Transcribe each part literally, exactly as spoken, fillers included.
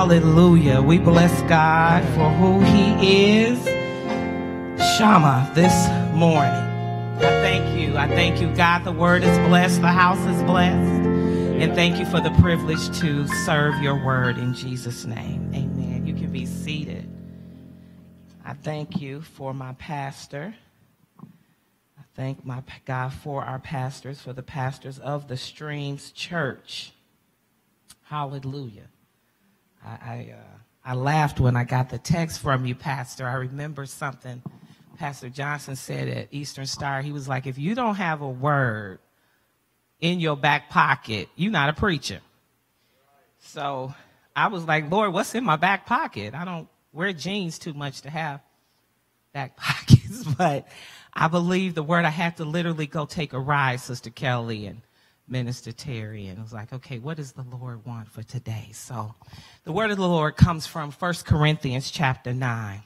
Hallelujah. We bless God for who he is. Shama, this morning. I thank you. I thank you, God. The word is blessed. The house is blessed. And thank you for the privilege to serve your word in Jesus' name. Amen. You can be seated. I thank you for my pastor. I thank my God for our pastors, for the pastors of the Streams Church. Hallelujah. I, I, uh, I laughed when I got the text from you, Pastor. I remember something Pastor Johnson said at Eastern Star. He was like, if you don't have a word in your back pocket, you're not a preacher. So I was like, Lord, what's in my back pocket? I don't wear jeans too much to have back pockets, but I believe the word. I had to literally go take a ride, Sister Kelly and Minister Terry, and I was like, okay, what does the Lord want for today? So the word of the Lord comes from First Corinthians chapter nine.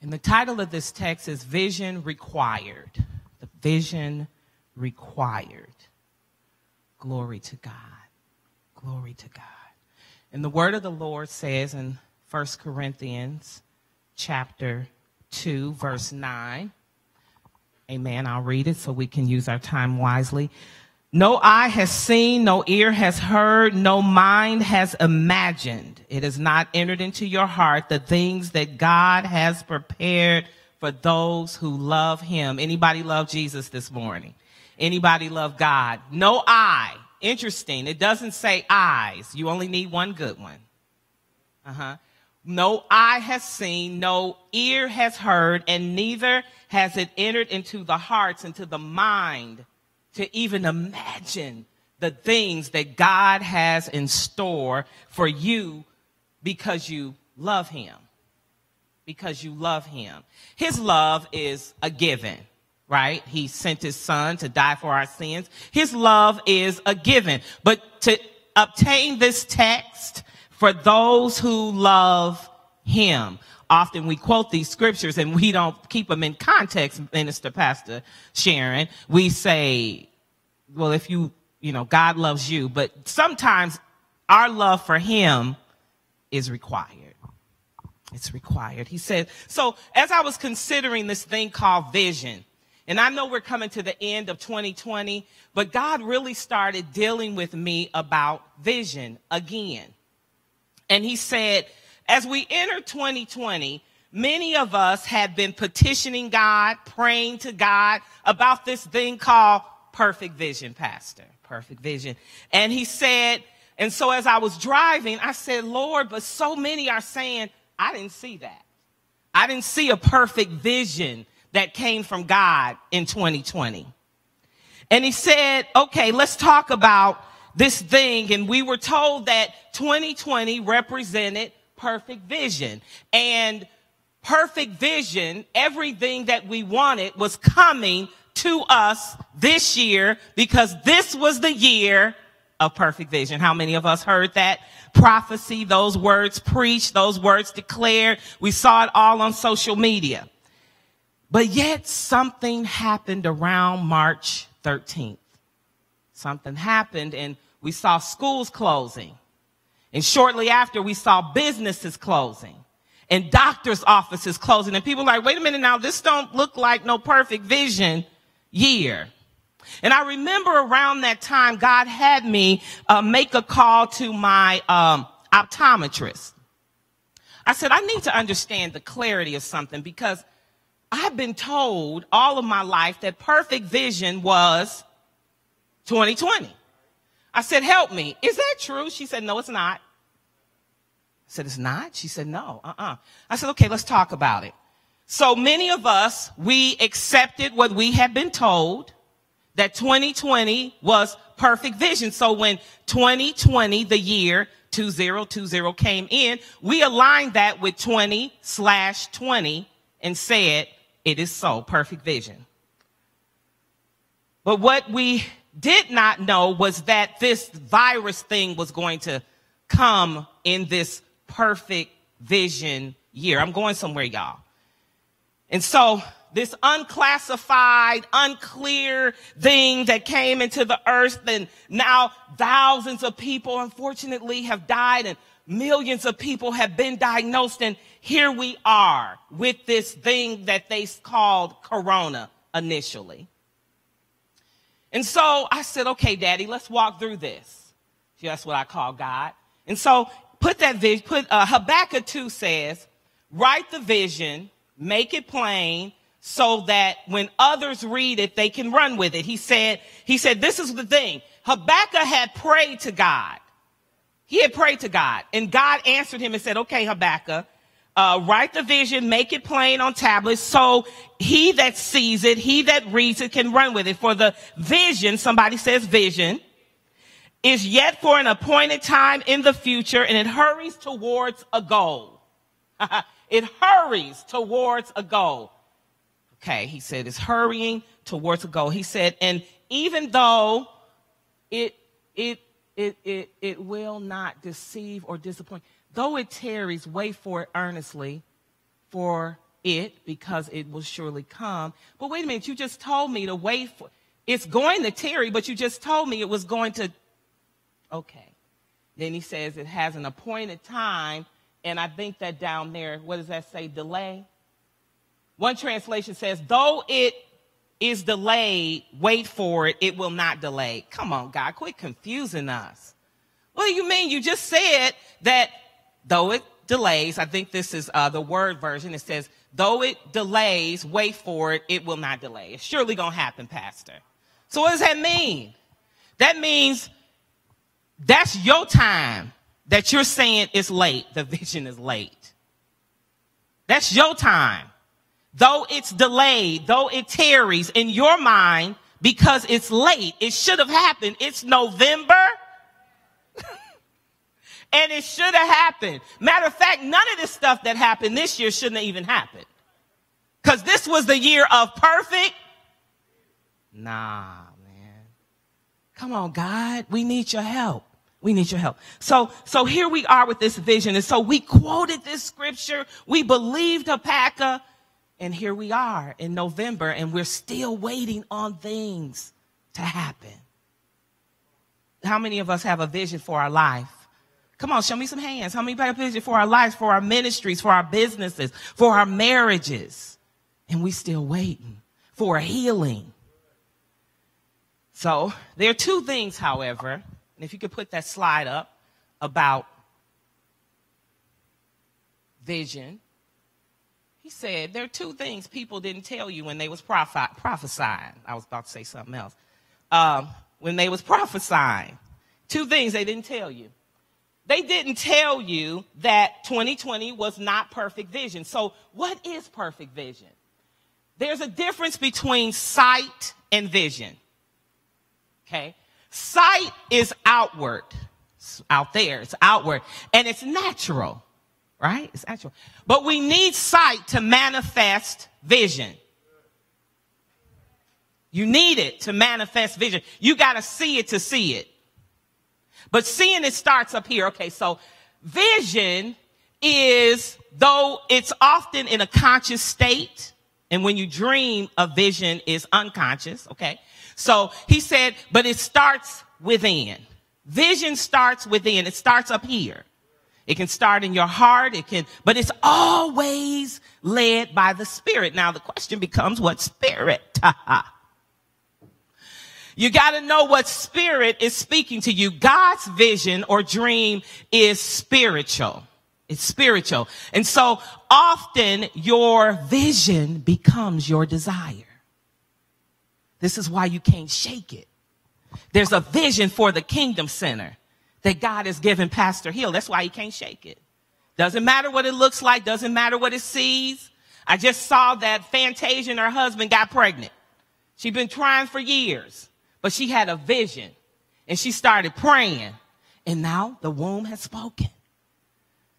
And the title of this text is Vision Required. The vision required. Glory to God. Glory to God. And the word of the Lord says in First Corinthians chapter two, verse nine. Amen. I'll read it so we can use our time wisely. No eye has seen, no ear has heard, no mind has imagined. It has not entered into your heart the things that God has prepared for those who love him. Anybody love Jesus this morning? Anybody love God? No eye. Interesting. It doesn't say eyes. You only need one good one. Uh-huh. No eye has seen, no ear has heard, and neither has it entered into the hearts, into the mind, to even imagine the things that God has in store for you because you love him. Because you love him. His love is a given, right? He sent his son to die for our sins. His love is a given. But to obtain this text, for those who love him. Often we quote these scriptures and we don't keep them in context, Minister Pastor Sharon. We say, well, if you, you know, God loves you. But sometimes our love for him is required. It's required. He said, so as I was considering this thing called vision, and I know we're coming to the end of twenty twenty, but God really started dealing with me about vision again. And he said, as we enter twenty twenty, many of us have been petitioning God, praying to God about this thing called perfect vision, Pastor, perfect vision. And he said, and so as I was driving, I said, Lord, but so many are saying, I didn't see that. I didn't see a perfect vision that came from God in twenty twenty. And he said, okay, let's talk about this thing, and we were told that twenty twenty represented perfect vision. And perfect vision, everything that we wanted was coming to us this year because this was the year of perfect vision. How many of us heard that prophecy, those words preached, those words declared? We saw it all on social media. But yet something happened around March thirteenth. Something happened, and we saw schools closing, and shortly after we saw businesses closing and doctors' offices closing, and people like, wait a minute now, this don't look like no perfect vision year. And I remember around that time, God had me uh, make a call to my um, optometrist. I said, I need to understand the clarity of something because I've been told all of my life that perfect vision was twenty twenty. I said, help me. Is that true? She said, no, it's not. I said, it's not? She said, no, uh-uh. I said, okay, let's talk about it. So many of us, we accepted what we had been told, that twenty twenty was perfect vision. So when twenty twenty, the year two thousand twenty, came in, we aligned that with twenty slash twenty and said, it is so, perfect vision. But what we did not know was that this virus thing was going to come in this perfect vision year. I'm going somewhere, y'all. And so this unclassified, unclear thing that came into the earth, and now thousands of people, unfortunately, have died, and millions of people have been diagnosed, and here we are with this thing that they called corona initially. And so I said, okay, Daddy, let's walk through this. See, that's what I call God. And so put that vision, put uh, Habakkuk two says, write the vision, make it plain so that when others read it, they can run with it. He said, he said, this is the thing. Habakkuk had prayed to God. He had prayed to God, and God answered him and said, okay, Habakkuk, uh, write the vision, make it plain on tablets, so he that sees it, he that reads it can run with it. For the vision, somebody says vision, is yet for an appointed time in the future, and it hurries towards a goal. It hurries towards a goal. Okay, he said, it's hurrying towards a goal. He said, and even though it, it, It, it, it will not deceive or disappoint. Though it tarries, wait for it earnestly for it, because it will surely come. But wait a minute, you just told me to wait for, it's going to tarry, but you just told me it was going to, okay. Then he says it has an appointed time, and I think that down there, what does that say, delay? One translation says, though it is delayed, wait for it, it will not delay. Come on, God, quit confusing us. What do you mean? You just said that though it delays, I think this is uh, the Word version, it says, though it delays, wait for it, it will not delay. It's surely going to happen, Pastor. So what does that mean? That means that's your time that you're saying it's late, the vision is late. That's your time. Though it's delayed, though it tarries in your mind because it's late, it should have happened. It's November and it should have happened. Matter of fact, none of this stuff that happened this year shouldn't have even happened, because this was the year of perfect. Nah, man. Come on, God. We need your help. We need your help. So, so here we are with this vision. And so we quoted this scripture. We believed Habakkuk. And here we are in November, and we're still waiting on things to happen. How many of us have a vision for our life? Come on, show me some hands. How many have a vision for our lives, for our ministries, for our businesses, for our marriages? And we're still waiting for healing. So there are two things, however, and if you could put that slide up about vision. He said, there are two things people didn't tell you when they was proph prophesying. I was about to say something else. Um, when they was prophesying, two things they didn't tell you. They didn't tell you that twenty twenty was not perfect vision. So what is perfect vision? There's a difference between sight and vision. Okay. Sight is outward. It's out there. It's outward. And it's natural. Right? It's actual. But we need sight to manifest vision. You need it to manifest vision. You got to see it to see it. But seeing it starts up here. Okay, so vision is, though it's often in a conscious state, and when you dream, a vision is unconscious. Okay, so he said, but it starts within. Vision starts within. It starts up here. It can start in your heart, it can, but it's always led by the Spirit. Now the question becomes, what Spirit? You got to know what Spirit is speaking to you. God's vision or dream is spiritual. It's spiritual. And so often your vision becomes your desire. This is why you can't shake it. There's a vision for the Kingdom Center that God has given Pastor Hill. That's why he can't shake it. Doesn't matter what it looks like. Doesn't matter what it sees. I just saw that Fantasia and her husband got pregnant. She'd been trying for years, but she had a vision and she started praying, and now the womb has spoken.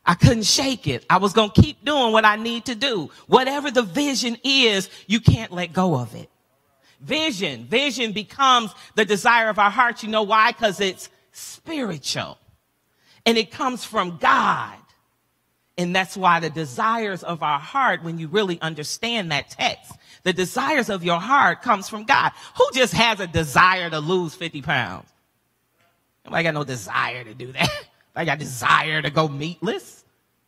I couldn't shake it. I was going to keep doing what I need to do. Whatever the vision is, you can't let go of it. Vision, vision becomes the desire of our hearts. You know why? Because it's spiritual, and it comes from God. And that's why the desires of our heart, when you really understand that text, the desires of your heart comes from God. Who just has a desire to lose fifty pounds? Nobody got no desire to do that. I got desire to go meatless.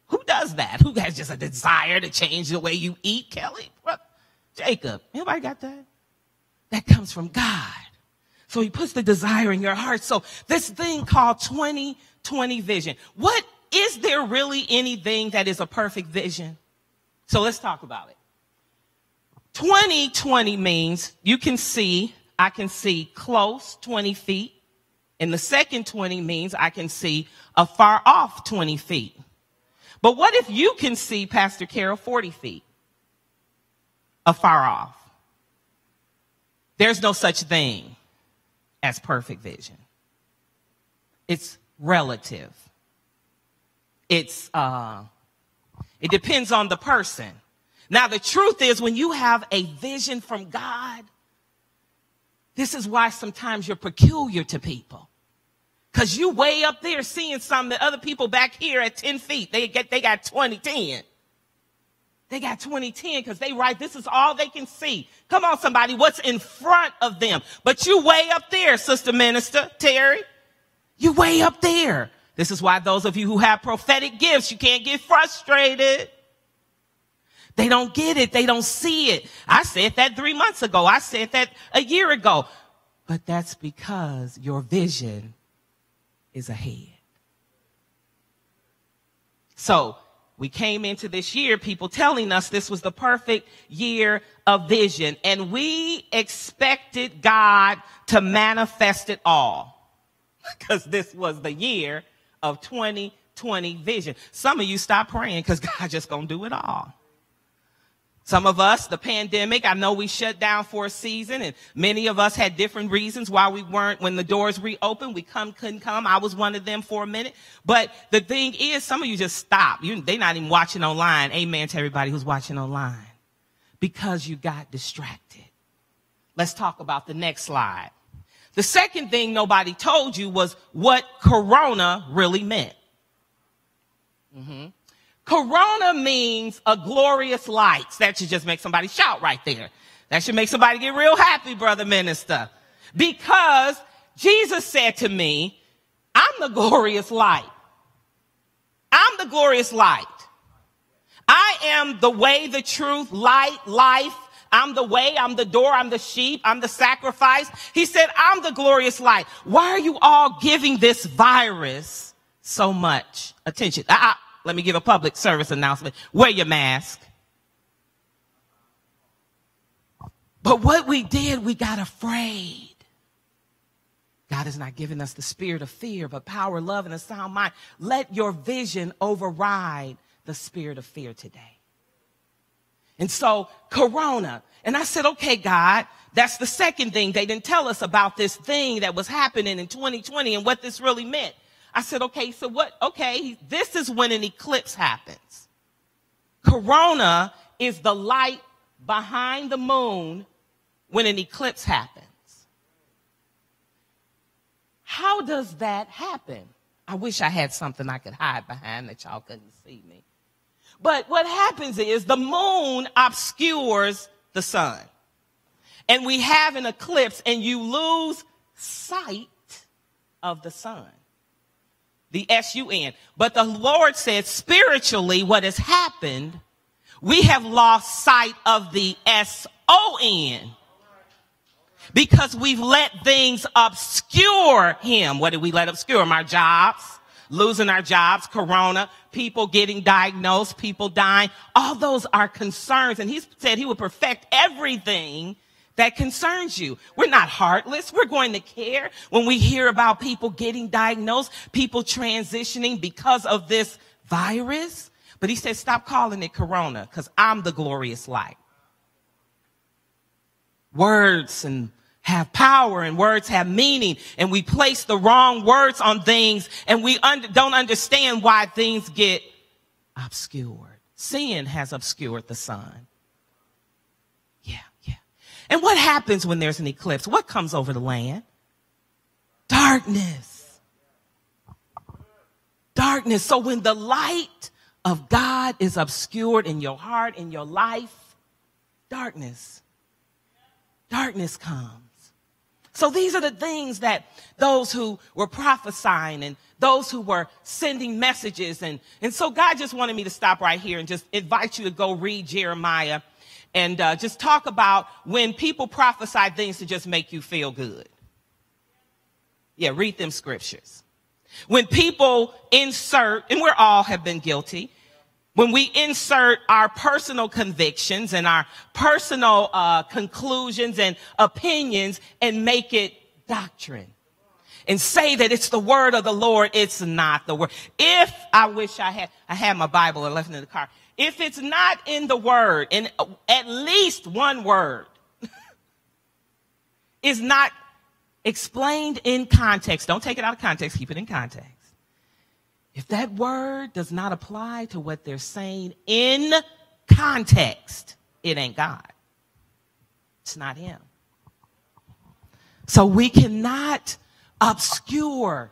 Who does that? Who has just a desire to change the way you eat, Kelly? Well, Jacob, anybody got that? That comes from God. So he puts the desire in your heart. So this thing called twenty twenty vision. What is there really anything that is a perfect vision? So let's talk about it. twenty twenty means you can see, I can see close twenty feet. And the second twenty means I can see afar off twenty feet. But what if you can see, Pastor Carol, forty feet afar off? There's no such thing as perfect vision. It's relative. It's, uh, it depends on the person. Now, the truth is, when you have a vision from God, this is why sometimes you're peculiar to people. Because you way up there seeing something that other people back here at ten feet, they get they got twenty ten. They got twenty ten because they write, this is all they can see. Come on, somebody, what's in front of them? But you way up there, Sister Minister Terry. You way up there. This is why those of you who have prophetic gifts, you can't get frustrated. They don't get it. They don't see it. I said that three months ago. I said that a year ago. But that's because your vision is ahead. So we came into this year, people telling us this was the perfect year of vision, and we expected God to manifest it all because this was the year of twenty twenty vision. Some of you stop praying because God just gonna do it all. Some of us, the pandemic, I know we shut down for a season, and many of us had different reasons why we weren't. When the doors reopened, we come, couldn't come. I was one of them for a minute. But the thing is, some of you just stop. You, they're not even watching online. Amen to everybody who's watching online. Because you got distracted. Let's talk about the next slide. The second thing nobody told you was what Corona really meant. Mm-hmm. Corona means a glorious light. That should just make somebody shout right there. That should make somebody get real happy, Brother Minister. Because Jesus said to me, I'm the glorious light. I'm the glorious light. I am the way, the truth, light, life. I'm the way, I'm the door, I'm the sheep, I'm the sacrifice. He said, I'm the glorious light. Why are you all giving this virus so much attention? I, I, Let me give a public service announcement. Wear your mask. But what we did, we got afraid. God has not given us the spirit of fear, but power, love, and a sound mind. Let your vision override the spirit of fear today. And so, Corona. And I said, okay, God, that's the second thing. They didn't tell us about this thing that was happening in twenty twenty and what this really meant. I said, okay, so what, okay, this is when an eclipse happens. Corona is the light behind the moon when an eclipse happens. How does that happen? I wish I had something I could hide behind that y'all couldn't see me. But what happens is the moon obscures the sun. And we have an eclipse and you lose sight of the sun. The S U N. But the Lord said spiritually what has happened, we have lost sight of the S O N. Because we've let things obscure him. What did we let obscure him? Our jobs, losing our jobs, Corona, people getting diagnosed, people dying. All those are concerns. And he said he would perfect everything that concerns you. We're not heartless. We're going to care when we hear about people getting diagnosed, people transitioning because of this virus. But he said, stop calling it Corona because I'm the glorious light. Words and have power and words have meaning, and we place the wrong words on things and we un- don't understand why things get obscured. Sin has obscured the sun. And what happens when there's an eclipse? What comes over the land? Darkness. Darkness. So when the light of God is obscured in your heart, in your life, darkness, darkness comes. So these are the things that those who were prophesying and those who were sending messages. And, and so God just wanted me to stop right here and just invite you to go read Jeremiah and uh, just talk about when people prophesy things to just make you feel good. Yeah, read them scriptures. When people insert, and we all have been guilty, when we insert our personal convictions and our personal uh, conclusions and opinions and make it doctrine and say that it's the word of the Lord, it's not the word. If I wish I had, I had my Bible and left it in the car. If it's not in the word, and at least one word is not explained in context, don't take it out of context, keep it in context. If that word does not apply to what they're saying in context, it ain't God. It's not him. So we cannot obscure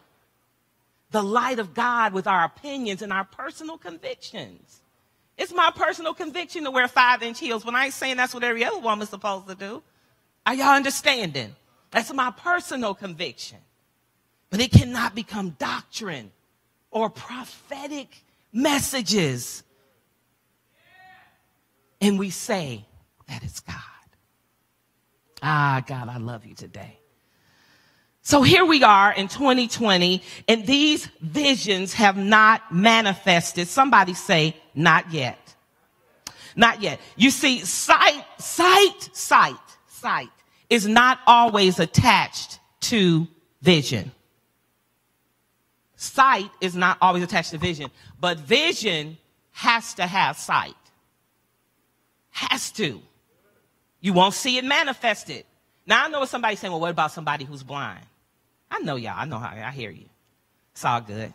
the light of God with our opinions and our personal convictions. It's my personal conviction to wear five-inch heels when I ain't saying that's what every other woman's supposed to do. Are y'all understanding? That's my personal conviction. But it cannot become doctrine or prophetic messages. And we say that it's God. Ah, God, I love you today. So here we are in twenty twenty, and these visions have not manifested. Somebody say, not yet. Not yet. You see, sight, sight, sight, sight is not always attached to vision. Sight is not always attached to vision, but vision has to have sight. Has to. You won't see it manifested. Now, I know what somebody's saying, well, what about somebody who's blind? I know y'all. I know how. I hear you. It's all good.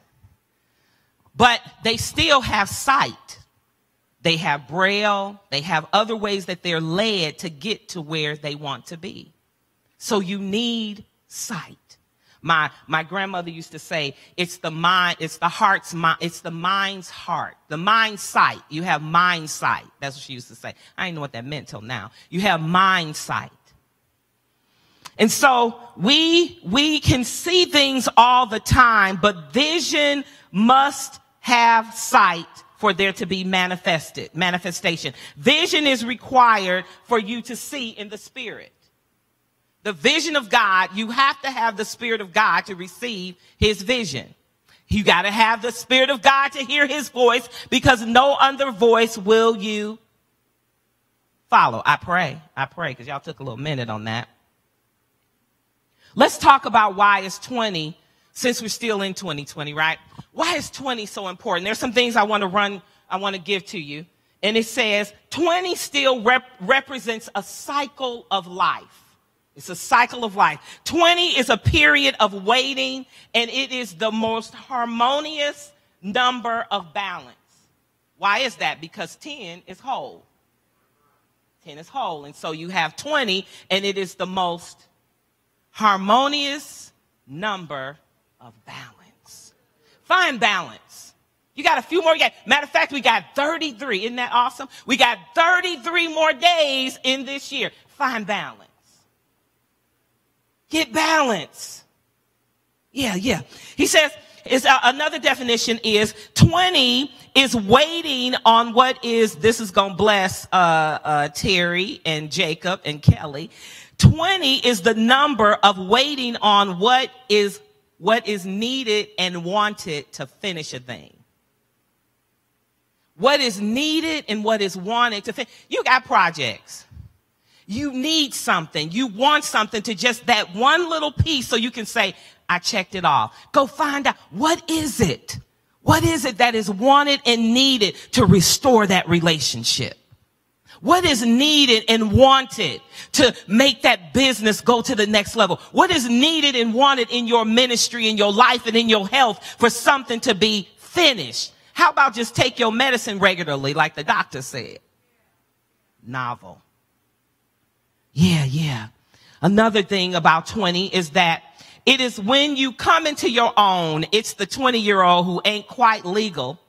But they still have sight. They have braille. They have other ways that they're led to get to where they want to be. So you need sight. My, my grandmother used to say, it's the mind, it's the heart's mind, it's the mind's heart, the mind's sight. You have mind sight. That's what she used to say. I didn't know what that meant till now. You have mind sight. And so we, we can see things all the time, but vision must have sight for there to be manifested, manifestation. Vision is required for you to see in the spirit. The vision of God, you have to have the Spirit of God to receive his vision. You got to have the Spirit of God to hear his voice, because no other voice will you follow. I pray. I pray, because y'all took a little minute on that. Let's talk about why is twenty, since we're still in twenty twenty, right? Why is twenty so important? There's some things I want to run, I want to give to you. And it says twenty still rep represents a cycle of life. It's a cycle of life. twenty is a period of waiting, and it is the most harmonious number of balance. Why is that? Because ten is whole. ten is whole, and so you have twenty, and it is the most harmonious number of balance. Find balance. You got a few more. You got, matter of fact, we got thirty-three. Isn't that awesome? We got thirty-three more days in this year. Find balance. Get balance. Yeah, yeah. He says, is uh, another definition is twenty is waiting on what is, this is going to bless uh, uh, Terry and Jacob and Kelly. twenty is the number of waiting on what is, what is needed and wanted to finish a thing. What is needed and what is wanted to finish. You got projects. You need something. You want something to just that one little piece so you can say, I checked it off. Go find out, what is it? What is it that is wanted and needed to restore that relationship? What is needed and wanted to make that business go to the next level? What is needed and wanted in your ministry, in your life, and in your health for something to be finished? How about just take your medicine regularly, like the doctor said? Novel. Yeah, yeah. Another thing about twenty is that it is when you come into your own. It's the twenty-year-old who ain't quite legal,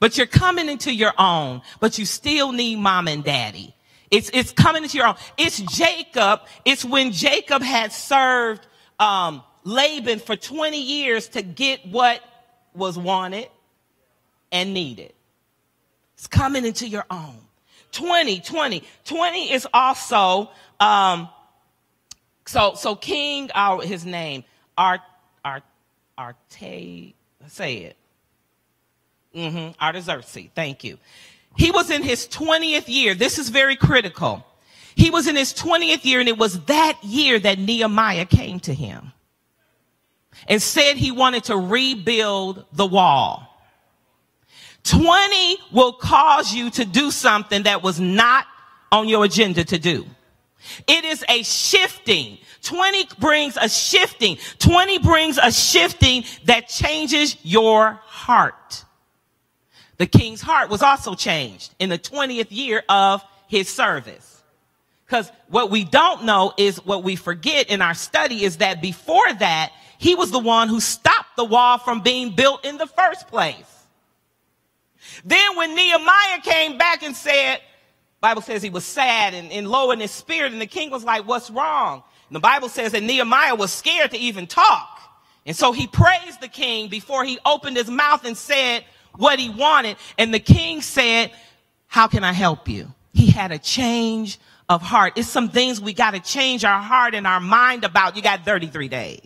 But you're coming into your own, but you still need mom and daddy. It's, it's coming into your own. It's Jacob. It's when Jacob had served, um, Laban for twenty years to get what was wanted and needed. It's coming into your own. twenty, twenty, twenty is also, um, so, so King, oh, his name, Art, Art, Arte, say it. Mm-hmm. Artaxerxes. Thank you. He was in his twentieth year. This is very critical. He was in his twentieth year, and it was that year that Nehemiah came to him and said he wanted to rebuild the wall. twenty will cause you to do something that was not on your agenda to do. It is a shifting. twenty brings a shifting. twenty brings a shifting that changes your heart. The king's heart was also changed in the twentieth year of his service. Because what we don't know is what we forget in our study is that before that, he was the one who stopped the wall from being built in the first place. Then when Nehemiah came back and said, Bible says he was sad and, and low in his spirit, and the king was like, what's wrong? And the Bible says that Nehemiah was scared to even talk. And so he praised the king before he opened his mouth and said what he wanted. And the king said, how can I help you? He had a change of heart. It's some things we got to change our heart and our mind about. You got thirty-three days.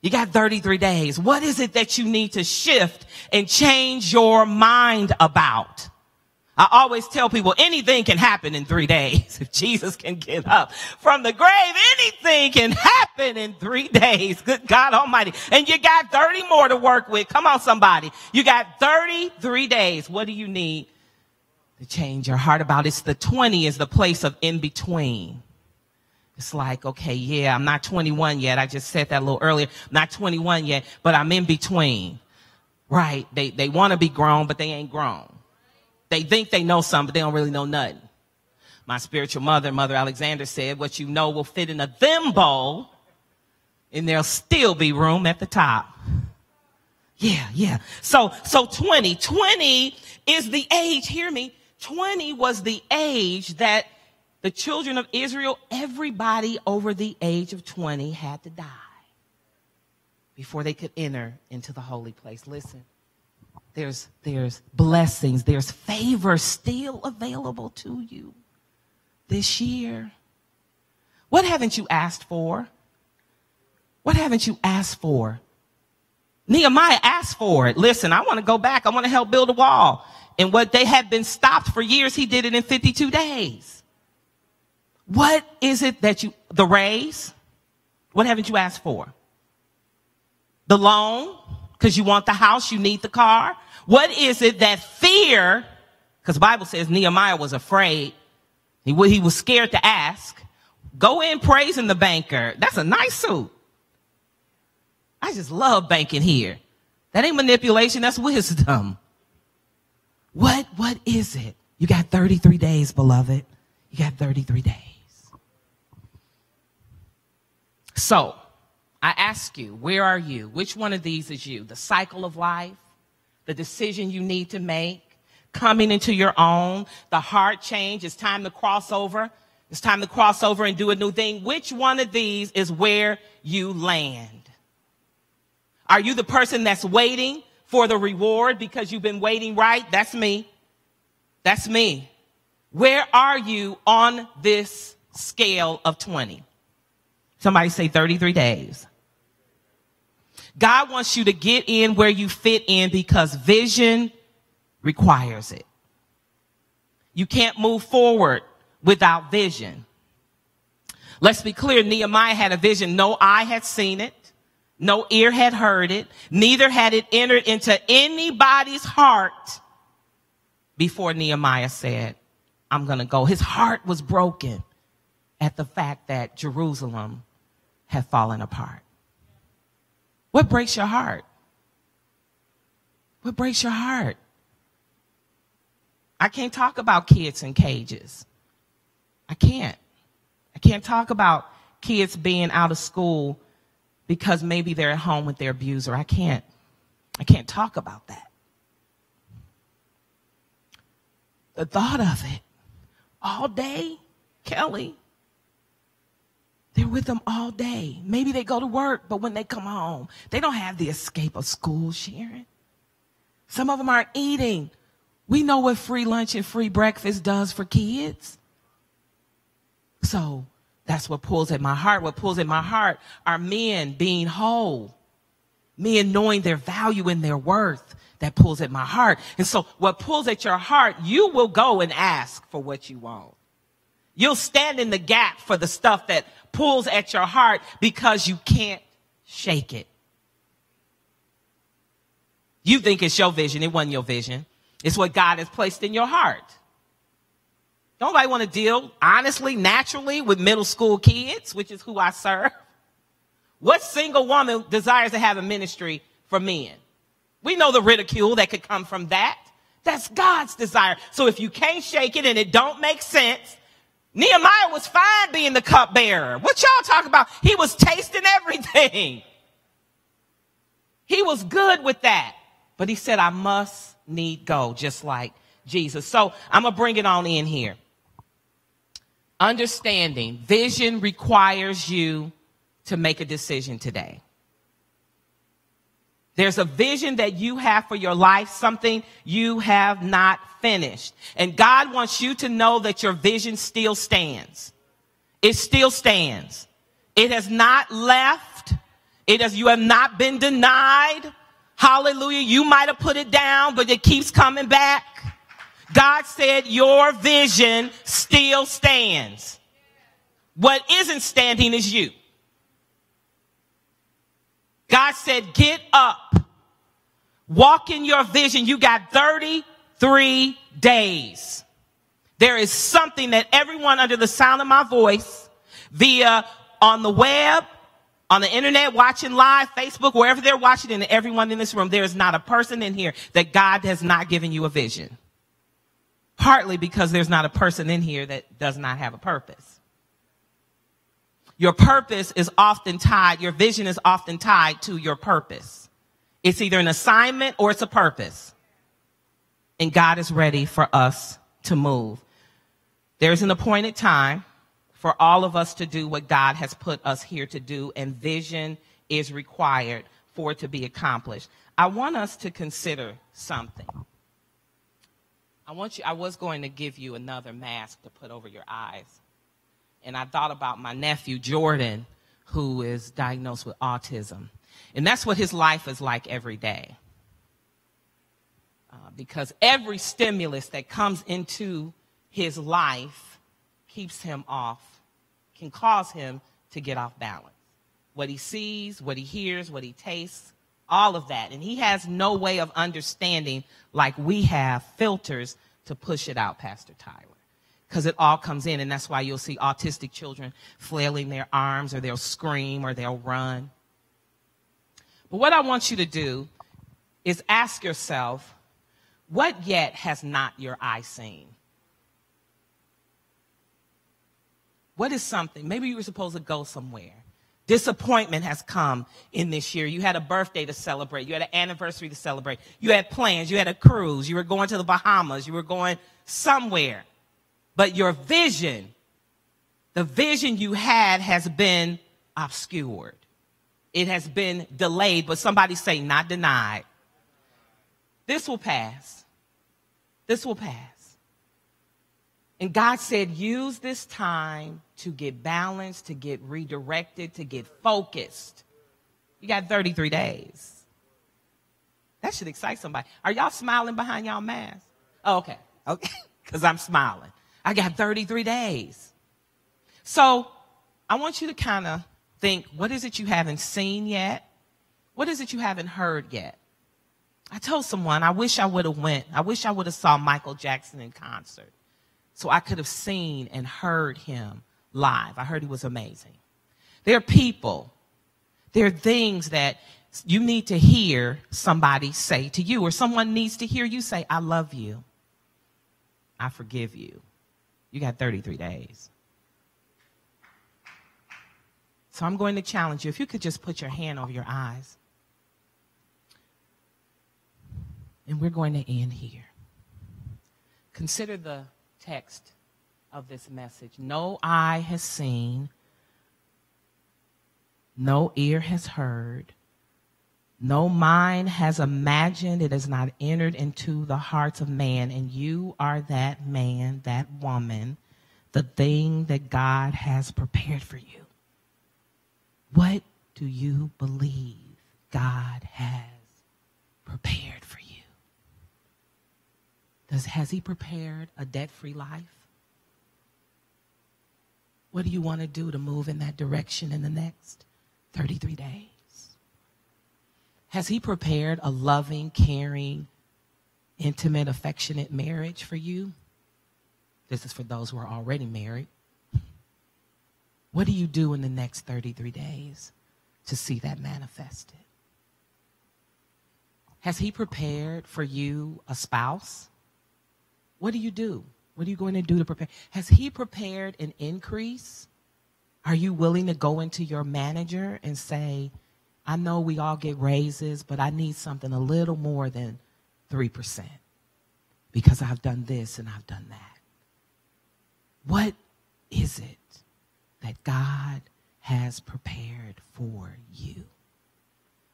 You got thirty-three days. What is it that you need to shift and change your mind about? I always tell people anything can happen in three days. If Jesus can get up from the grave, anything can happen in three days. Good God Almighty. And you got thirty more to work with. Come on, somebody. You got thirty-three days. What do you need to change your heart about? It's the twenty is the place of in between. It's like, okay, yeah, I'm not twenty-one yet. I just said that a little earlier. I'm not twenty-one yet, but I'm in between, right? They, they want to be grown, but they ain't grown. They think they know something, but they don't really know nothing. My spiritual mother, Mother Alexander, said, what you know will fit in a them bowl, and there'll still be room at the top. Yeah, yeah. So, so twenty, twenty is the age, hear me, twenty was the age that the children of Israel, everybody over the age of twenty had to die before they could enter into the holy place. Listen, there's, there's blessings, there's favor still available to you this year. What haven't you asked for? What haven't you asked for? Nehemiah asked for it. Listen, I want to go back. I want to help build a wall. And what they had been stopped for years, he did it in fifty-two days. What is it that you, the raise? What haven't you asked for? The loan, because you want the house, you need the car. What is it that fear, because the Bible says Nehemiah was afraid. He, he was scared to ask. Go in praising the banker. That's a nice suit. I just love banking here. That ain't manipulation, that's wisdom. What, what is it? You got thirty-three days, beloved. You got thirty-three days. So, I ask you, where are you? Which one of these is you? The cycle of life, the decision you need to make, coming into your own, the heart change, it's time to cross over. It's time to cross over and do a new thing. Which one of these is where you land? Are you the person that's waiting for the reward because you've been waiting, right? That's me. That's me. Where are you on this scale of twenty? Somebody say thirty-three days. God wants you to get in where you fit in because vision requires it. You can't move forward without vision. Let's be clear, Nehemiah had a vision. No eye had seen it. No ear had heard it. Neither had it entered into anybody's heart before Nehemiah said, I'm going to go. His heart was broken at the fact that Jerusalem had fallen apart. What breaks your heart? What breaks your heart? I can't talk about kids in cages. I can't. I can't talk about kids being out of school because maybe they're at home with their abuser. I can't. I can't talk about that. The thought of it. All day, Kelly. They're with them all day. Maybe they go to work, but when they come home, they don't have the escape of school, Sharon. Some of them aren't eating. We know what free lunch and free breakfast does for kids. So that's what pulls at my heart. What pulls at my heart are men being whole, men knowing their value and their worth. That pulls at my heart. And so what pulls at your heart, you will go and ask for what you want. You'll stand in the gap for the stuff that pulls at your heart because you can't shake it. You think it's your vision. It wasn't your vision. It's what God has placed in your heart. Don't nobody want to deal, honestly, naturally, with middle school kids, which is who I serve. What single woman desires to have a ministry for men? We know the ridicule that could come from that. That's God's desire. So if you can't shake it and it don't make sense, Nehemiah was fine being the cupbearer. What y'all talking about? He was tasting everything. He was good with that. But he said, I must need go, just like Jesus. So I'm going to bring it on in here. Understanding vision requires you to make a decision today. There's a vision that you have for your life, something you have not finished. And God wants you to know that your vision still stands. It still stands. It has not left. It has, you have not been denied. Hallelujah. You might have put it down, but it keeps coming back. God said your vision still stands. What isn't standing is you. God said, get up, walk in your vision. You got thirty-three days. There is something that everyone under the sound of my voice, via on the web, on the internet, watching live, Facebook, wherever they're watching, and everyone in this room, there is not a person in here that God has not given you a vision. Partly because there's not a person in here that does not have a purpose. Your purpose is often tied, your vision is often tied to your purpose. It's either an assignment or it's a purpose. And God is ready for us to move. There's an appointed time for all of us to do what God has put us here to do, and vision is required for it to be accomplished. I want us to consider something. I want you, I was going to give you another mask to put over your eyes. And I thought about my nephew, Jordan, who is diagnosed with autism. And that's what his life is like every day. Uh, because every stimulus that comes into his life keeps him off, can cause him to get off balance. What he sees, what he hears, what he tastes, all of that. And he has no way of understanding, like we have filters to push it out, Pastor Tyler. Because it all comes in, and that's why you'll see autistic children flailing their arms, or they'll scream, or they'll run. But what I want you to do is ask yourself, what yet has not your eye seen? What is something? Maybe you were supposed to go somewhere. Disappointment has come in this year. You had a birthday to celebrate. You had an anniversary to celebrate. You had plans. You had a cruise. You were going to the Bahamas. You were going somewhere. But your vision, the vision you had, has been obscured. It has been delayed, but somebody say, not denied. This will pass. This will pass. And God said, use this time to get balanced, to get redirected, to get focused. You got thirty-three days. That should excite somebody. Are y'all smiling behind y'all mask? Oh, okay. Okay. Because I'm smiling. I got thirty-three days. So I want you to kind of think, what is it you haven't seen yet? What is it you haven't heard yet? I told someone, I wish I would have went. I wish I would have saw Michael Jackson in concert so I could have seen and heard him live. I heard he was amazing. There are people, there are things that you need to hear somebody say to you, or someone needs to hear you say, I love you. I forgive you. You got thirty-three days. So I'm going to challenge you. If you could just put your hand over your eyes. And we're going to end here. Consider the text of this message. No eye has seen, no ear has heard, no mind has imagined, it has not entered into the hearts of man, and you are that man, that woman, the thing that God has prepared for you. What do you believe God has prepared for you? Does, has he prepared a debt-free life? What do you want to do to move in that direction in the next thirty-three days? Has he prepared a loving, caring, intimate, affectionate marriage for you? This is for those who are already married. What do you do in the next thirty-three days to see that manifested? Has he prepared for you a spouse? What do you do? What are you going to do to prepare? Has he prepared an increase? Are you willing to go into your manager and say, I know we all get raises, but I need something a little more than three percent because I've done this and I've done that. What is it that God has prepared for you?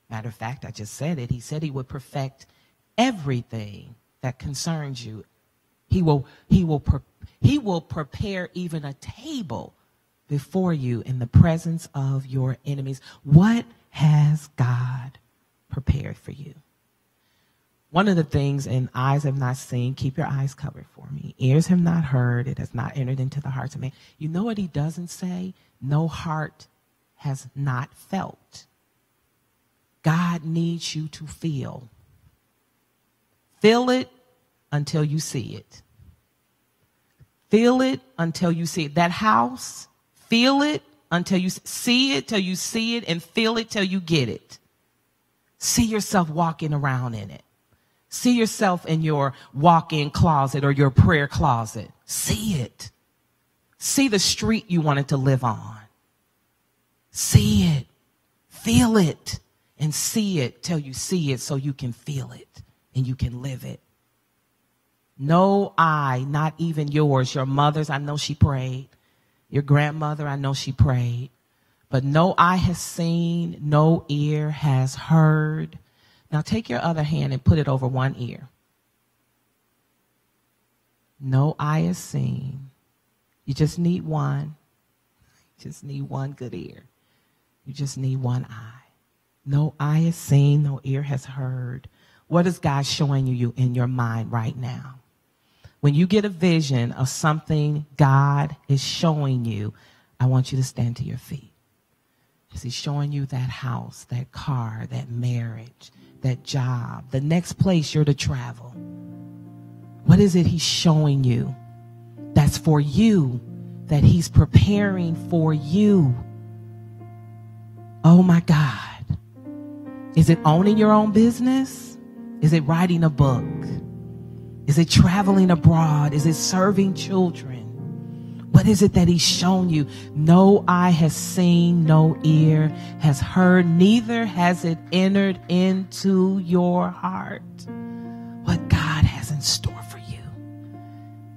Matter of fact, I just said it. He said he would perfect everything that concerns you. He will, he will, he will prepare even a table before you in the presence of your enemies. What has God prepared for you? One of the things, and eyes have not seen, keep your eyes covered for me. Ears have not heard, it has not entered into the hearts of man. You know what he doesn't say? No heart has not felt. God needs you to feel. Feel it until you see it. Feel it until you see it. That house, feel it until you see it, till you see it, and feel it till you get it. See yourself walking around in it. See yourself in your walk-in closet or your prayer closet. See it. See the street you wanted to live on. See it. Feel it. And see it till you see it so you can feel it and you can live it. No eye, not even yours, your mother's, I know she prayed. Your grandmother, I know she prayed. But no eye has seen, no ear has heard. Now take your other hand and put it over one ear. No eye has seen. You just need one. You just need one good ear. You just need one eye. No eye has seen, no ear has heard. What is God showing you in your mind right now? When you get a vision of something God is showing you, I want you to stand to your feet. Is he showing you that house, that car, that marriage, that job, the next place you're to travel? What is it he's showing you that's for you, that he's preparing for you? Oh my God. Is it owning your own business? Is it writing a book? Is it traveling abroad? Is it serving children? What is it that he's shown you? No eye has seen, no ear has heard, neither has it entered into your heart. What God has in store for you,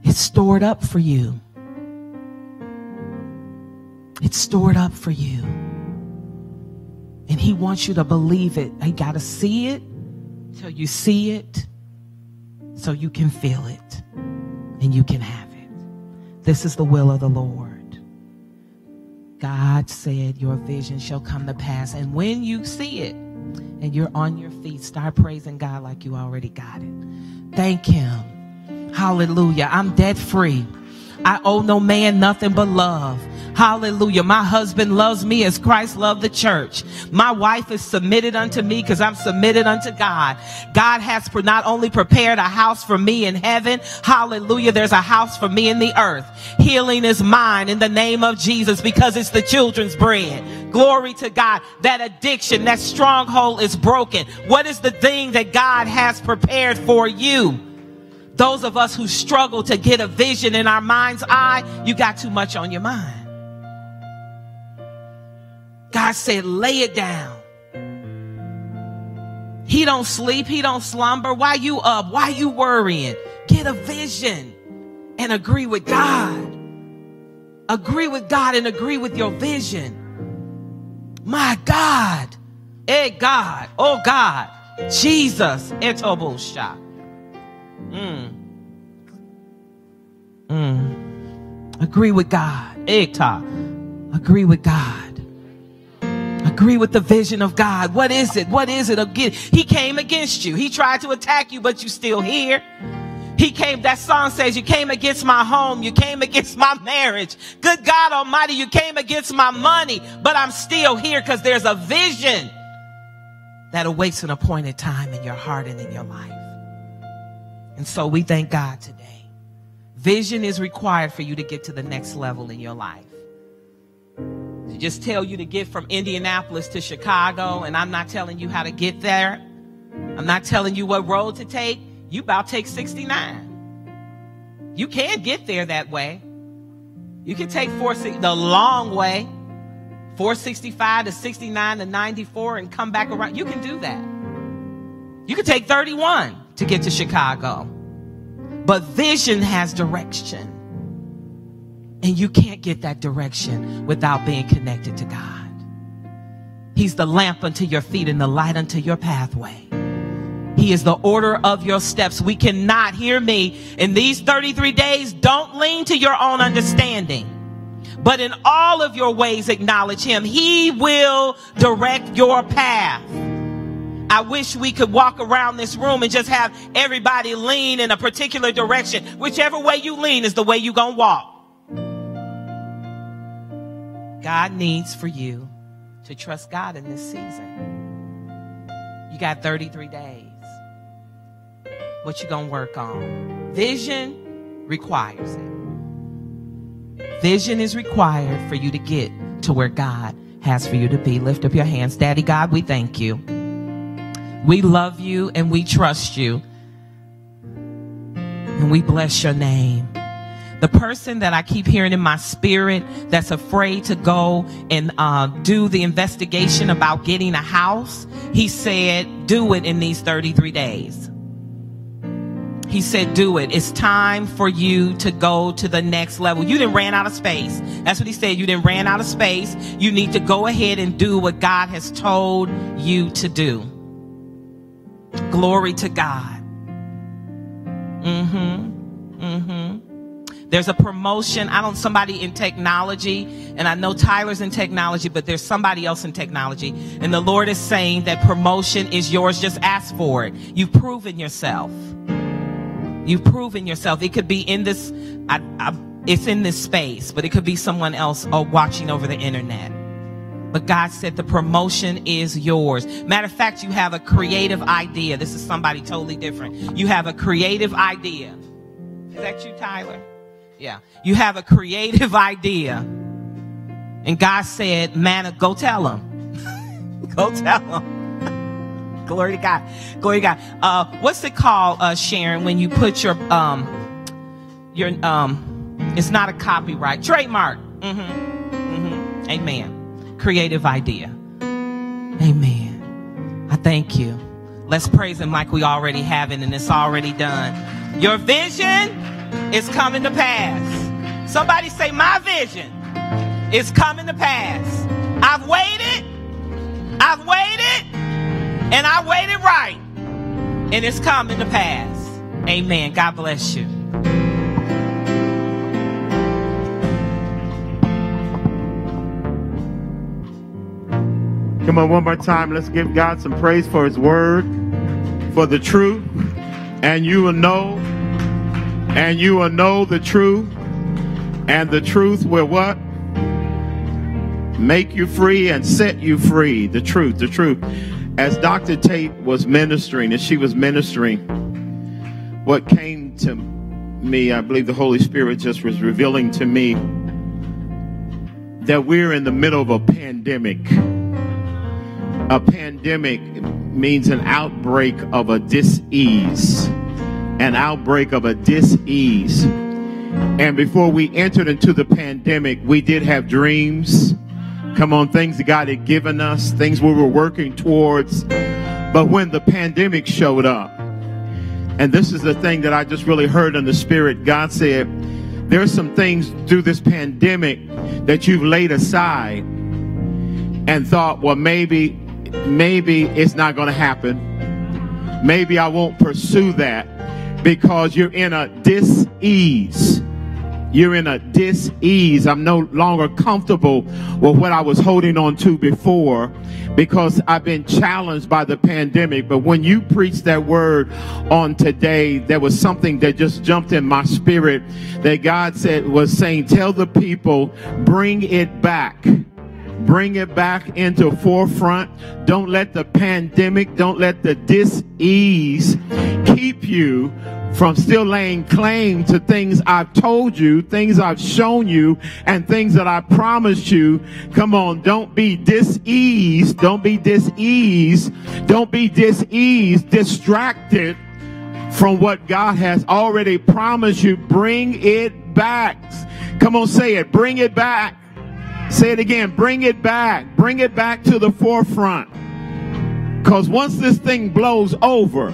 it's stored up for you. It's stored up for you. And he wants you to believe it. You got to see it till you see it, so you can feel it and you can have it. This is the will of the Lord. God said your vision shall come to pass. And when you see it and you're on your feet, start praising God like you already got it. Thank him. Hallelujah. I'm debt free. I owe no man nothing but love. Hallelujah. My husband loves me as Christ loved the church. My wife is submitted unto me because I'm submitted unto God. God has not only prepared a house for me in heaven. Hallelujah. There's a house for me in the earth. Healing is mine in the name of Jesus because it's the children's bread. Glory to God. That addiction, that stronghold is broken. What is the thing that God has prepared for you? Those of us who struggle to get a vision in our mind's eye, you got too much on your mind. God said, lay it down. He don't sleep. He don't slumber. Why you up? Why you worrying? Get a vision. and agree with God. Agree with God and agree with your vision. My God. Hey, God. Oh, God. Jesus. Etobosha. Mm. Mm. Agree with God. Eta. Agree with God. Agree with the vision of God. What is it? What is it? Again, he came against you. He tried to attack you, but you still here. He came, that song says, you came against my home. You came against my marriage. Good God Almighty, you came against my money, but I'm still here because there's a vision that awaits an appointed time in your heart and in your life. And so we thank God today. Vision is required for you to get to the next level in your life. To just tell you to get from Indianapolis to Chicago, and I'm not telling you how to get there. I'm not telling you what road to take. You about take sixty-nine. You can get there that way. You can take four sixty, the long way, four sixty-five to sixty-nine to ninety-four and come back around. You can do that. You can take thirty-one to get to Chicago. But vision has direction. And you can't get that direction without being connected to God. He's the lamp unto your feet and the light unto your pathway. He is the order of your steps. We cannot, hear me, in these thirty-three days, don't lean to your own understanding, but in all of your ways acknowledge him. He will direct your path. I wish we could walk around this room and just have everybody lean in a particular direction. Whichever way you lean is the way you're going to walk. God needs for you to trust God in this season. You got thirty-three days. What you gonna work on? Vision requires it. Vision is required for you to get to where God has for you to be. Lift up your hands. Daddy God, we thank you. We love you and we trust you. And we bless your name. The person that I keep hearing in my spirit that's afraid to go and uh, do the investigation about getting a house, he said, do it in these thirty-three days. He said, do it. It's time for you to go to the next level. You didn't ran out of space. That's what he said. You didn't ran out of space. You need to go ahead and do what God has told you to do. Glory to God. Mm-hmm. Mm-hmm. There's a promotion. I don't somebody in technology, and I know Tyler's in technology, but there's somebody else in technology. And the Lord is saying that promotion is yours. Just ask for it. You've proven yourself. You've proven yourself. It could be in this, I, I, it's in this space, but it could be someone else or watching over the internet. But God said the promotion is yours. Matter of fact, you have a creative idea. This is somebody totally different. You have a creative idea. Is that you, Tyler? Yeah. You have a creative idea. And God said, man, go tell him. Go tell him. Glory to God. Glory to God. Uh, what's it called, uh, Sharon, when you put your, um, your, um, it's not a copyright, trademark. Mm-hmm. Mm-hmm. Amen. Creative idea. Amen. I thank you. Let's praise him like we already have it and it's already done. Your vision is coming to pass. Somebody say, my vision is coming to pass. I've waited. I've waited. And I waited right. And it's coming to pass. Amen. God bless you. Come on, one more time. Let's give God some praise for his word, for the truth. And you will know. And you will know the truth. And the truth will what? Make you free and set you free. The truth, the truth. As Doctor Tate was ministering, as she was ministering, what came to me, I believe the Holy Spirit just was revealing to me that we're in the middle of a pandemic. A pandemic means an outbreak of a dis-ease, an outbreak of a dis-ease. And before we entered into the pandemic, we did have dreams. Come on, things that God had given us, things we were working towards. But when the pandemic showed up, and this is the thing that I just really heard in the spirit, God said, There's some things through this pandemic that you've laid aside and thought, well, maybe, maybe it's not going to happen. Maybe I won't pursue that, because you're in a dis-ease. You're in a dis-ease. I'm no longer comfortable with what I was holding on to before, because I've been challenged by the pandemic. But when you preached that word on today, there was something that just jumped in my spirit that God said was saying, tell the people, bring it back. Bring it back into forefront. Don't let the pandemic, don't let the dis-ease keep you from still laying claim to things I've told you, things I've shown you, and things that I promised you. Come on, don't be diseased. Don't be diseased. Don't be diseased, distracted from what God has already promised you. Bring it back. Come on, say it. Bring it back. Say it again. Bring it back. Bring it back to the forefront. Because once this thing blows over,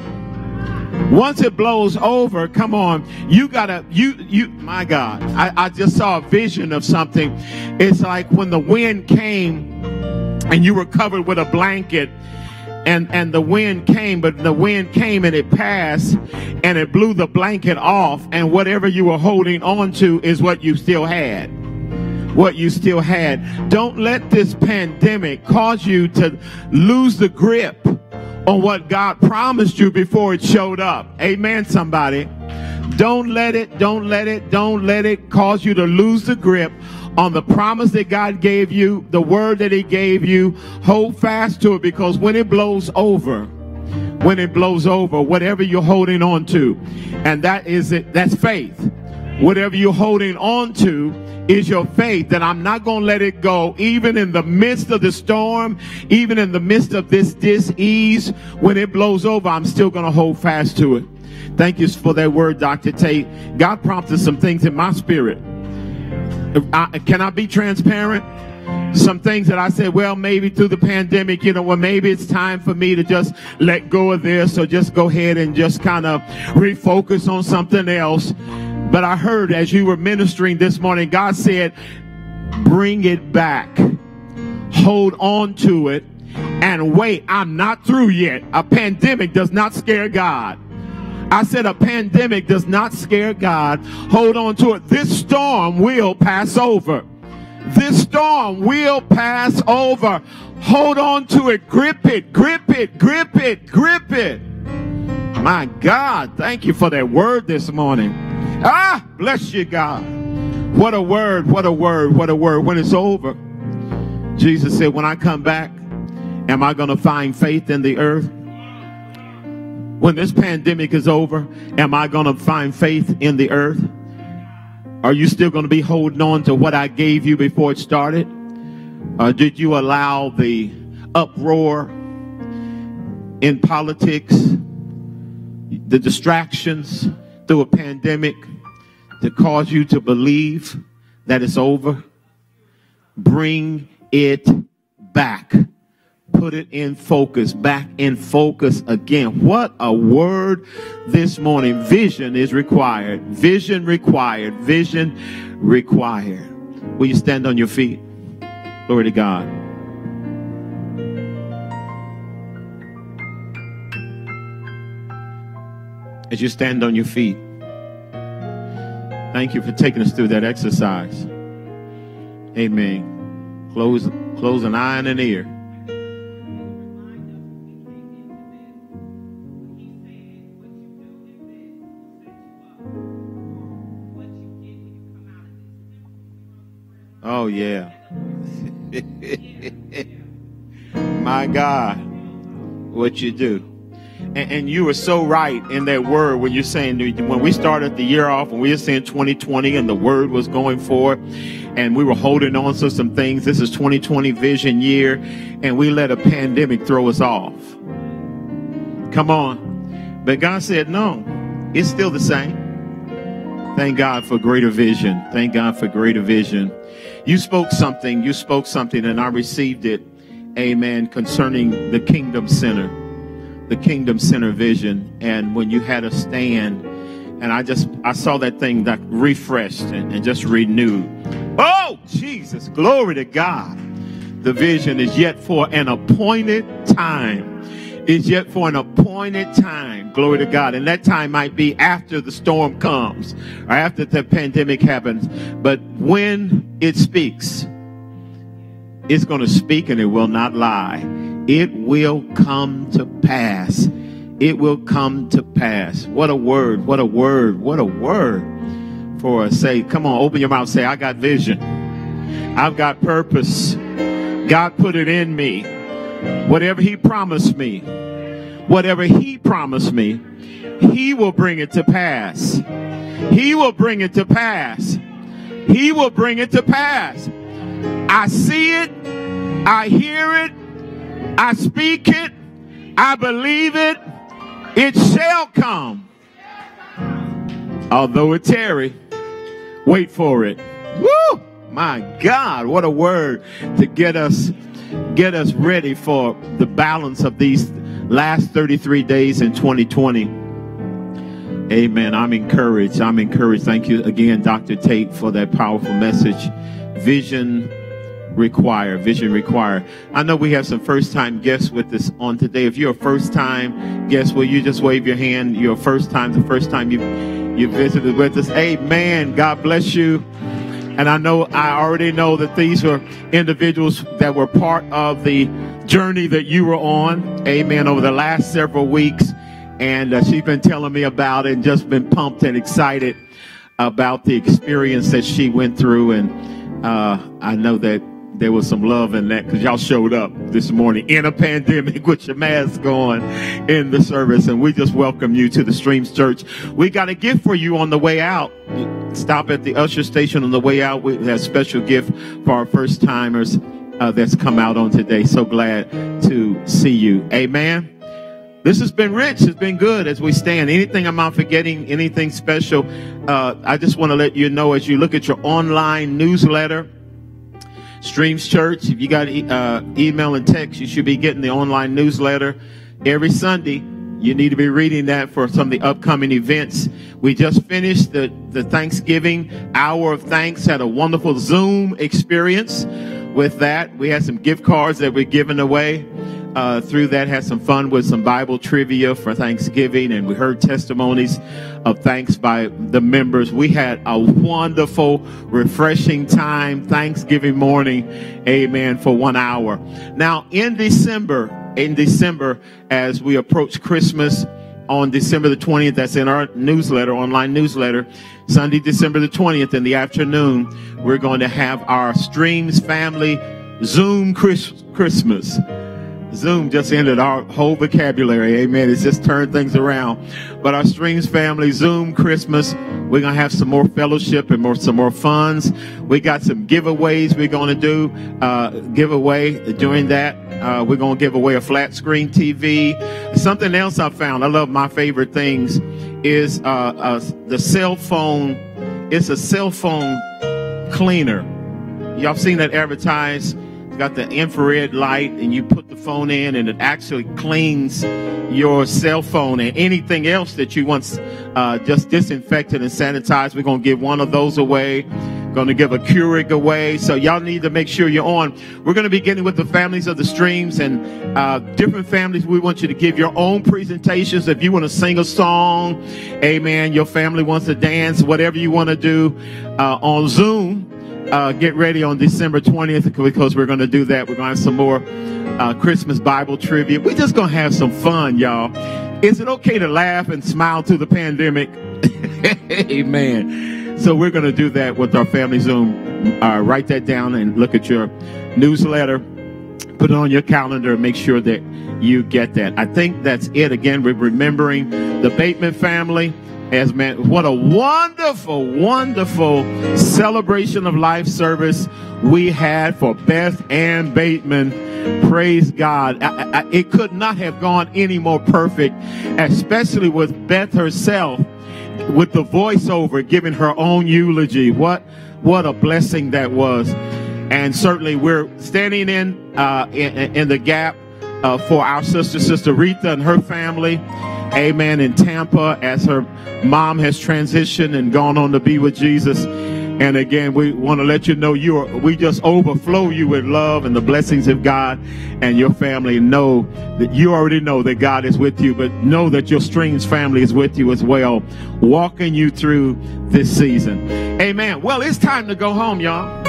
Once it blows over, come on, you gotta, you, you, my God, I, I just saw a vision of something. It's like when the wind came and you were covered with a blanket, and, and the wind came, but the wind came and it passed and it blew the blanket off, and whatever you were holding on to is what you still had. What you still had. Don't let this pandemic cause you to lose the grip on what God promised you before it showed up. Amen, somebody. Don't let it, don't let it, don't let it cause you to lose the grip on the promise that God gave you, the word that he gave you. Hold fast to it, because when it blows over, when it blows over, whatever you're holding on to, and that is it, that's faith. Whatever you're holding on to is your faith, that I'm not going to let it go, even in the midst of the storm, even in the midst of this dis-ease. When it blows over, I'm still going to hold fast to it. Thank you for that word, Doctor Tate. God prompted some things in my spirit. I, can I be transparent? Some things that I said, well, maybe through the pandemic, you know, well, maybe it's time for me to just let go of this, or just go ahead and just kind of refocus on something else. But I heard, as you were ministering this morning, God said, bring it back. Hold on to it and wait. I'm not through yet. A pandemic does not scare God. I said a pandemic does not scare God. Hold on to it. This storm will pass over. This storm will pass over. Hold on to it. Grip it, grip it, grip it, grip it. My God, thank you for that word this morning. Ah, bless you, God. What a word, what a word, what a word. When it's over, Jesus said, when I come back, am I going to find faith in the earth? When this pandemic is over, am I going to find faith in the earth? Are you still going to be holding on to what I gave you before it started? Or did you allow the uproar in politics, the distractions through a pandemic, to cause you to believe that it's over? Bring it back. Put it in focus, back in focus again. What a word this morning. Vision is required. Vision required. Vision required. Will you stand on your feet? Glory to God. As you stand on your feet, thank you for taking us through that exercise. Amen. Close, close an eye and an ear. Oh, yeah. My God, what you do. And, and you were so right in that word when you're saying, when we started the year off and we were saying twenty twenty and the word was going forth, and we were holding on to some things. This is twenty twenty vision year, and we let a pandemic throw us off. Come on. But God said, no, it's still the same. Thank God for greater vision. Thank God for greater vision. You spoke something. You spoke something, and I received it. Amen. Concerning the Kingdom Center. The Kingdom Center vision, and when you had a stand And I just, I saw that thing that refreshed and, and just renewed. Oh, Jesus, glory to God. The vision is yet for an appointed time. It's yet for an appointed time. Glory to God. And that time might be after the storm comes or after the pandemic happens. But when it speaks, it's going to speak and it will not lie. It will come to pass. It will come to pass. What a word. What a word. What a word for us. Say, come on, open your mouth. Say, I got vision. I've got purpose. God put it in me. Whatever he promised me, whatever he promised me, he will bring it to pass. He will bring it to pass. He will bring it to pass. I see it. I hear it. I speak it. I believe it. It shall come. Although it tarry, wait for it. Woo! My God, what a word to get us get us ready for the balance of these last thirty-three days in twenty twenty. Amen. I'm encouraged. I'm encouraged. Thank you again, Doctor Tate, for that powerful message. Vision require. Vision require. I know we have some first-time guests with us on today. If you're a first-time guest, will you just wave your hand? You're a first-time, the first time you you visited with us. Amen. God bless you. And I know, I already know that these were individuals that were part of the journey that you were on, amen, over the last several weeks. And uh, she's been telling me about it and just been pumped and excited about the experience that she went through. And uh, I know that there was some love in that because y'all showed up this morning in a pandemic with your mask on in the service. And we just welcome you to the Streams Church. We got a gift for you on the way out. Stop at the usher station on the way out. We have a special gift for our first timers uh, that's come out on today. So glad to see you. Amen. This has been rich. It's been good as we stand. Anything I'm not forgetting, anything special, uh, I just want to let you know as you look at your online newsletter, Streams Church, if you got uh, email and text, you should be getting the online newsletter every Sunday. You need to be reading that for some of the upcoming events. We just finished the, the Thanksgiving Hour of Thanks. Had a wonderful Zoom experience with that. We had some gift cards that we're giving away uh, through that. Had some fun with some Bible trivia for Thanksgiving. And we heard testimonies of thanks by the members. We had a wonderful, refreshing time, Thanksgiving morning, amen, for one hour. Now, in December... In December, as we approach Christmas on December the twentieth, that's in our newsletter, online newsletter, Sunday, December the twentieth in the afternoon, we're going to have our Streams Family Zoom Chris- Christmas. Zoom just ended our whole vocabulary, amen. It's just turned things around. But our Streams Family Zoom Christmas, we're going to have some more fellowship and more some more funds. We got some giveaways we're going to do, uh, giveaway during that. Uh, we're going to give away a flat screen T V. Something else I found, I love my favorite things, is uh, uh, the cell phone. It's a cell phone cleaner. Y'all seen that advertised? It's got the infrared light and you put the phone in and it actually cleans your cell phone and anything else that you want uh, just disinfected and sanitized. We're going to give one of those away. Going to give a Keurig away. So y'all need to make sure you're on. We're going to be getting with the families of the Streams and uh, different families. We want you to give your own presentations. If you want to sing a song, amen, your family wants to dance, whatever you want to do uh, on Zoom. Uh, get ready on December twentieth because we're going to do that. We're going to have some more uh, Christmas Bible trivia. We're just going to have some fun, y'all. Is it okay to laugh and smile through the pandemic? Amen. So we're going to do that with our family Zoom. Uh, write that down and look at your newsletter. Put it on your calendar and make sure that you get that. I think that's it. Again, we're remembering the Bateman family. As man, what a wonderful, wonderful celebration of life service we had for Beth and Bateman. Praise God. I, I, it could not have gone any more perfect, especially with Beth herself, with the voiceover giving her own eulogy. What, what a blessing that was. And certainly we're standing in, uh, in, in the gap uh, for our sister, Sister Rita and her family, amen, in Tampa, as her mom has transitioned and gone on to be with Jesus. And again, we want to let you know you are, we just overflow you with love and the blessings of God, and your family know that you already know that God is with you, but know that your Streams family is with you as well, walking you through this season. Amen. Well, it's time to go home, y'all.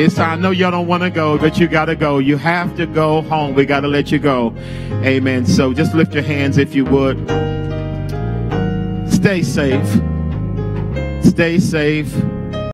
It's time. I know y'all don't want to go, but you got to go. You have to go home. We got to let you go. Amen. So just lift your hands if you would. Stay safe. Stay safe.